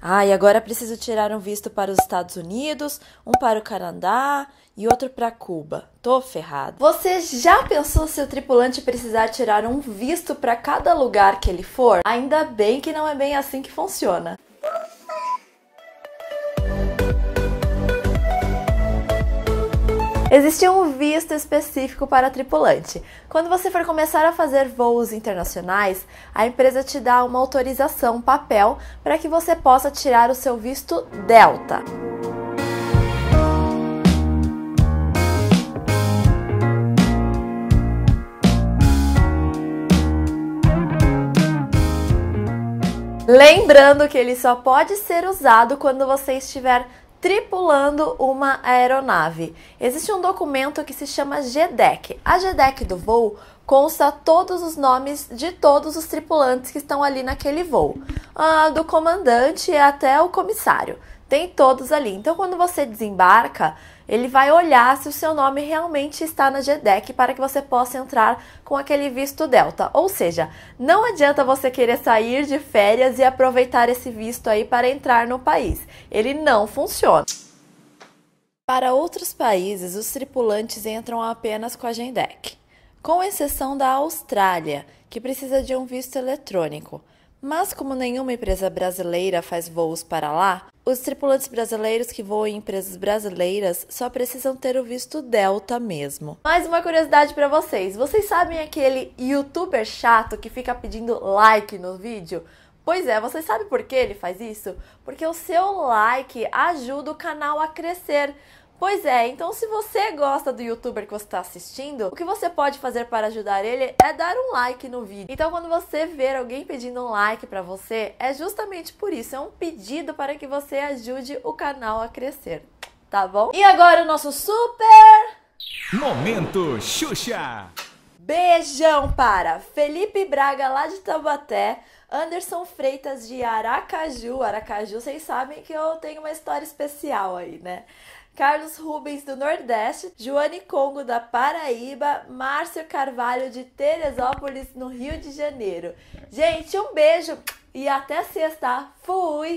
E agora preciso tirar um visto para os Estados Unidos, um para o Canadá e outro para Cuba. Tô ferrado. Você já pensou se o tripulante precisar tirar um visto para cada lugar que ele for? Ainda bem que não é bem assim que funciona. Existe um visto específico para tripulante. Quando você for começar a fazer voos internacionais, a empresa te dá uma autorização, um papel, para que você possa tirar o seu visto Delta. Lembrando que ele só pode ser usado quando você estiver tripulando uma aeronave. Existe um documento que se chama GEDEC. A GEDEC do voo consta todos os nomes de todos os tripulantes que estão ali naquele voo, do comandante até o comissário. Tem todos ali. Então, quando você desembarca, ele vai olhar se o seu nome realmente está na GEDEC para que você possa entrar com aquele visto Delta. Ou seja, não adianta você querer sair de férias e aproveitar esse visto aí para entrar no país. Ele não funciona. Para outros países, os tripulantes entram apenas com a GEDEC, com exceção da Austrália, que precisa de um visto eletrônico. Mas como nenhuma empresa brasileira faz voos para lá, os tripulantes brasileiros que voam em empresas brasileiras só precisam ter o visto Delta mesmo. Mais uma curiosidade para vocês. Vocês sabem aquele youtuber chato que fica pedindo like no vídeo? Pois é, você sabe por que ele faz isso? Porque o seu like ajuda o canal a crescer. Pois é, então se você gosta do youtuber que você está assistindo, o que você pode fazer para ajudar ele é dar um like no vídeo. Então quando você ver alguém pedindo um like para você, é justamente por isso, é um pedido para que você ajude o canal a crescer, tá bom? E agora o nosso super momento Xuxa! Beijão para Felipe Braga lá de Taubaté, Anderson Freitas de Aracaju. Aracaju, vocês sabem que eu tenho uma história especial aí, né? Carlos Rubens do Nordeste, Joane Congo da Paraíba, Márcio Carvalho de Teresópolis no Rio de Janeiro. Gente, um beijo e até sexta. Fui!